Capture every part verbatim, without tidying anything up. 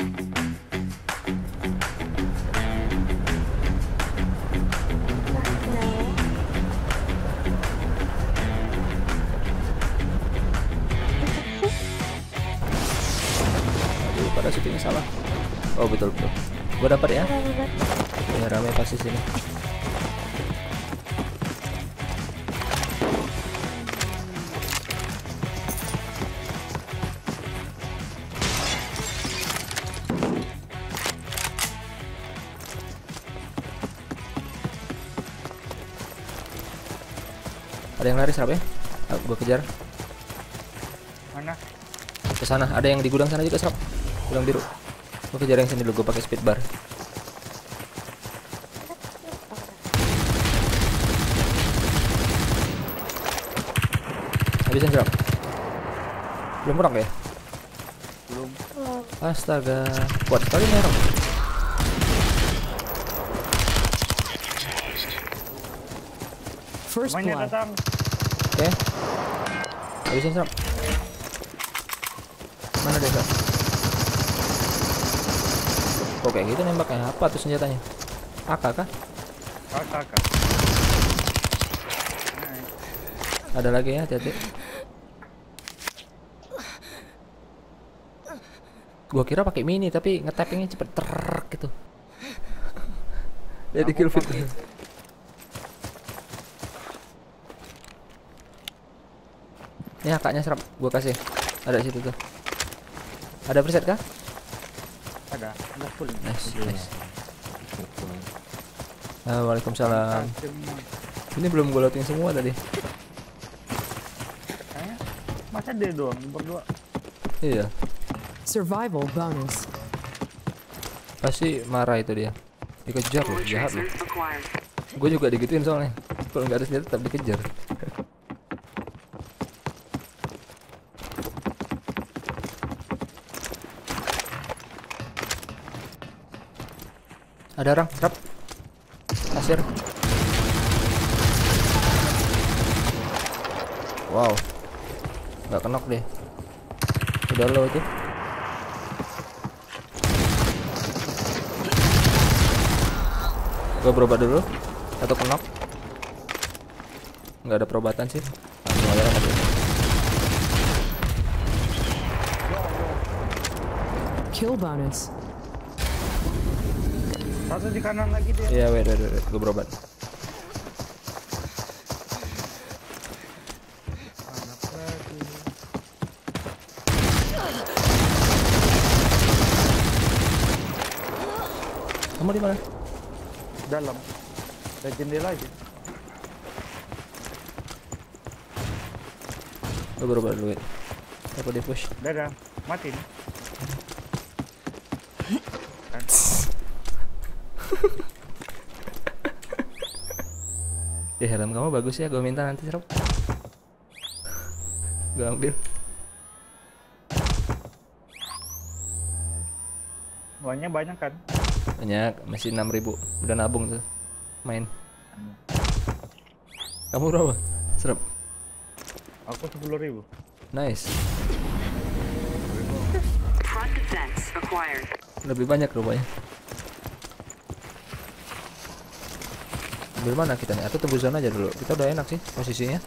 Pada syutingnya salah. Oh betul betul. Gue dapat ya. Ya ramai pasti sini. Ada yang lari serap ya? Gue kejar. Mana? Ke sana. Ada yang di gudang sana juga serap. Gudang biru. Gue kejar yang sini dulu. Gue pakai speed bar. Habisin serap. Belum kurang ya? Belum. Astaga. Kuat sekali merah. First one. Oke, habisin serap. Mana dia serap? Kok kayak gitu nembaknya? Apa tuh senjatanya? A K kah? A K. Ada lagi ya, hati-hati. Gua kira pakai mini tapi ngetapingnya cepet ter gitu. Jadi kill fit. Ini kakaknya serap, gua kasih. Ada di situ tuh. Ada preset kah? Ada, ada full. Nice, nice. Nah, waalaikumsalam. Ini belum gua looting semua tadi. Kayaknya masa dia doang, berdua. Iya. Survival bonus. Pasti marah itu dia. Dikejar loh, jahat loh. Gua juga digituin soalnya. Kalau nggak ada senjata tetap dikejar. Ada orang, serap kasir. Wow, nggak kenok deh. Udah low itu. Gue berobat dulu. Satu kenok. Nggak ada perobatan sih. Langsung aja lah. Kill bonus. Satu di kanan lagi dia. Iya, wait, wait, wait. Gue berobat. Kamu di mana? Dalam. Ada jendela aja. Gue berobat dulu. Aku di-push. Dadah, mati nih. Ya helm kamu bagus ya, gue minta nanti serap. Gue ambil. Uangnya banyak kan? Banyak, masih enam ribu. Udah nabung tuh. Main. Kamu berapa? Serap. Aku sepuluh ribu. Nice. Lebih banyak rupanya. Ambil mana kita nih? Atau tebus zona aja dulu. Kita udah enak sih posisinya.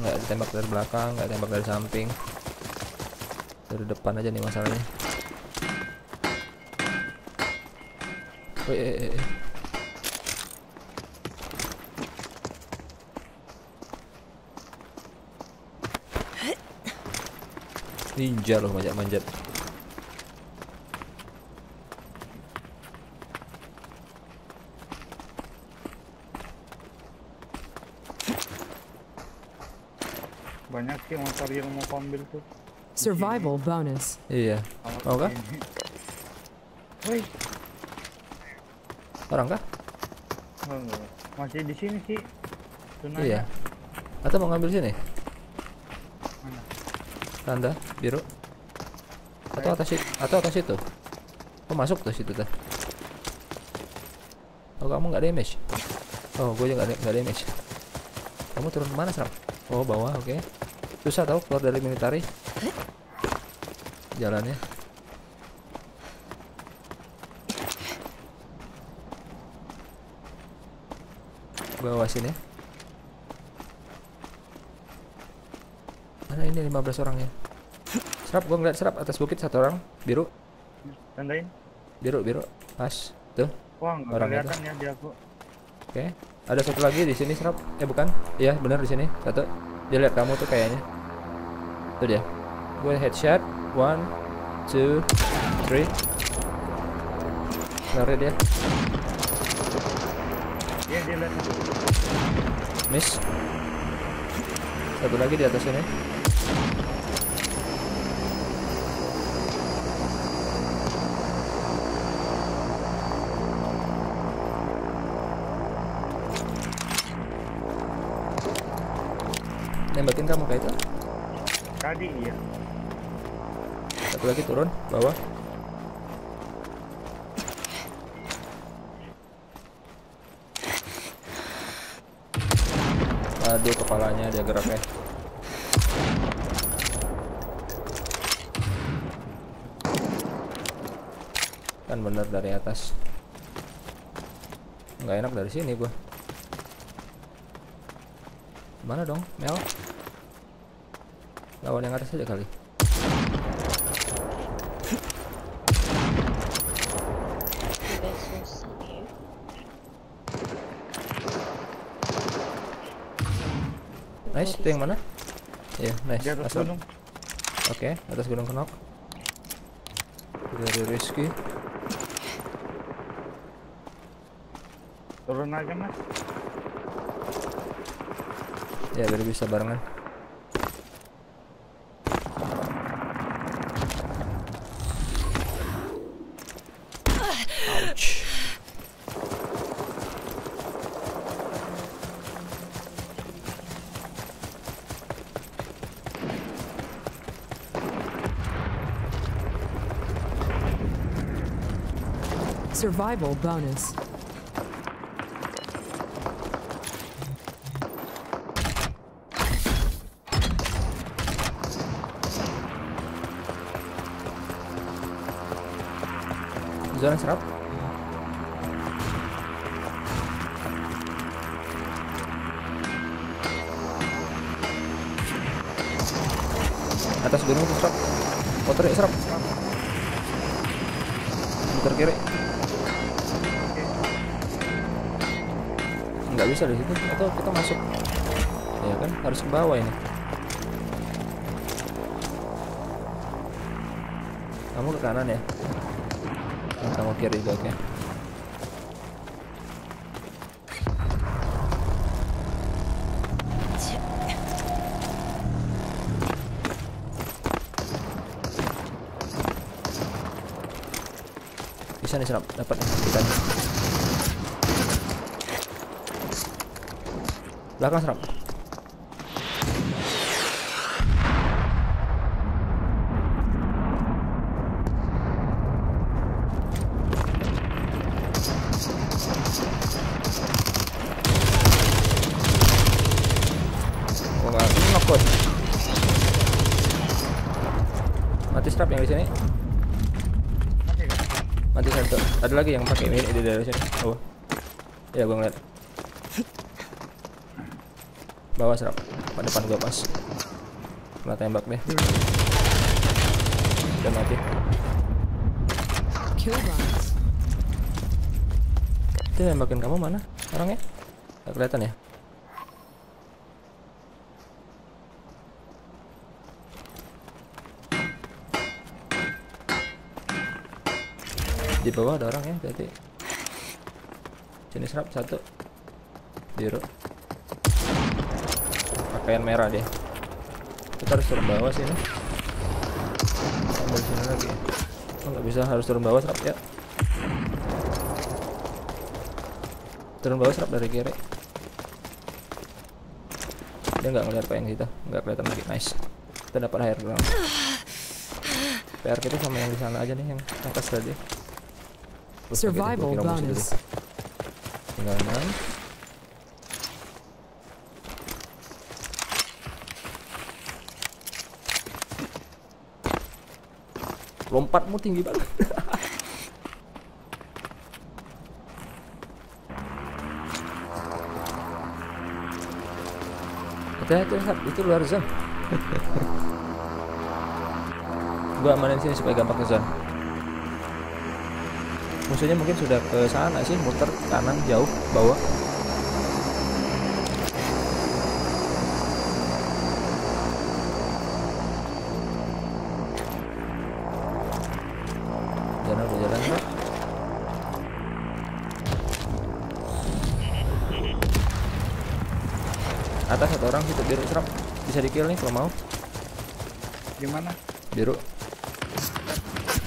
Nggak ditembak dari belakang, nggak tembak dari samping. Dari depan aja nih masalahnya. Oh, iya, iya, iya. Ninja loh manjat-manjat. Banyak sih motor yang mau ambil tuh. Survival bonus. Iya. Mau kah? Woi. Orang kah? Enggak. Masih di sini sih. Tunanya. Iya. Atau mau ngambil sini? Mana? Tanda biru. Atau atas situ. Atau atas situ. Oh, masuk tuh situ tuh. Oh, kamu nggak damage. Oh, gue juga nggak damage. Kamu turun kemana, Sam? Oh, bawah, oke. Okay. Susah tau keluar dari militari. jalannya. Bawah sini. Mana ini lima belas orangnya? Serap, gua ngeliat serap atas bukit satu orang, biru. Tandain. Biru, biru. Pas. Tuh. Wah, enggak kelihatan ya dia, Bu. Oke. Ada satu lagi di sini serap. Eh, bukan. Iya, benar di sini. Satu. Dia lihat kamu tuh kayaknya. Tuh dia. Gua headshot. One, two, three. Lari dia. Ya, dia lihat itu. Miss. Satu lagi di atas ini. Nembakin kamu kayak itu? Tadi iya. Satu lagi turun bawah. Aduh, kepalanya dia gerak ya. Kan bener dari atas. Nggak enak dari sini gua. Mana dong, Mel? Lawan yang atas aja kali. Nice, itu yang mana? Iya, yeah, nice. Di atas gunung. Oke, okay, atas gunung kenok. Dari Rizky. Turun aja, Mas. Ya, yeah, biar bisa barengan. Survival bonus. Zona serap. Atas gunung itu serap. Motornya serap. Putar kiri. Nggak bisa dari situ atau kita masuk ya kan, harus ke bawah ini. Kamu ke kanan ya, nah, kamu kiri juga. Oke, bisa nih serap, dapat kita belakang serap. Oh, nggak ngekot. Mati serap yang di sini. Mati satu. Ada lagi yang pakai ini di daerah sini. Oh, ya gua ngeliat. Bawah serap, pada depan gua pas. Kena tembak deh. Udah mati. Itu tembakin kamu mana orangnya? Gak kelihatan ya? Di bawah ada orang ya, berarti. Jenis serap satu. Biru. Kain merah deh. Kita harus turun bawah sini. Ambil sini lagi. Oh, nggak bisa, harus turun bawah serap ya. Turun bawah serap dari kiri. Dia nggak ngeliat kain kita, nggak kelihatan lagi. Nice. Kita dapat air doang. P R kita sama yang di sana aja nih, yang atas tadi. Survival bonus. Tinggal enam. Lompatmu tinggi banget. Hati-hati, itu luar zone. Gua amanin sini supaya gampang ke zone. Musuhnya mungkin sudah ke sana sih, muter kanan jauh bawah. Atas satu orang situ biru serap, bisa di-kill nih kalau mau. Gimana? Biru.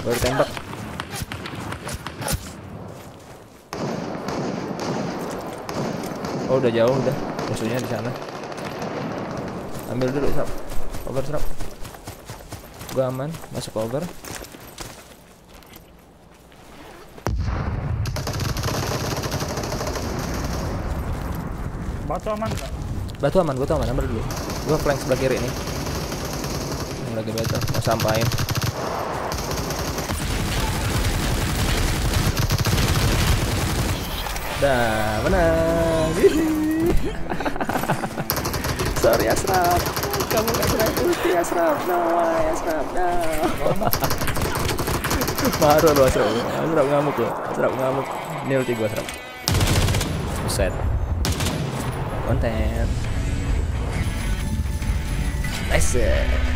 Baru tembak. Oh udah jauh udah, musuhnya di sana. Ambil dulu serap, cover serap. Gua aman, masuk cover. Batu aman nggak? Batu aman, gue tau aman, ambil dulu. Gue flank sebelah kiri nih. Yang lagi batu, mau sampain. Dah, menang. Sorry Ashraf, kamu gak kena ulti Ashraf, no Ashraf, no. Marah lu Ashraf, Ashraf ngamuk lu, Ashraf ngamuk. Ini ulti gue Ashraf. Buset. Konten. Nice.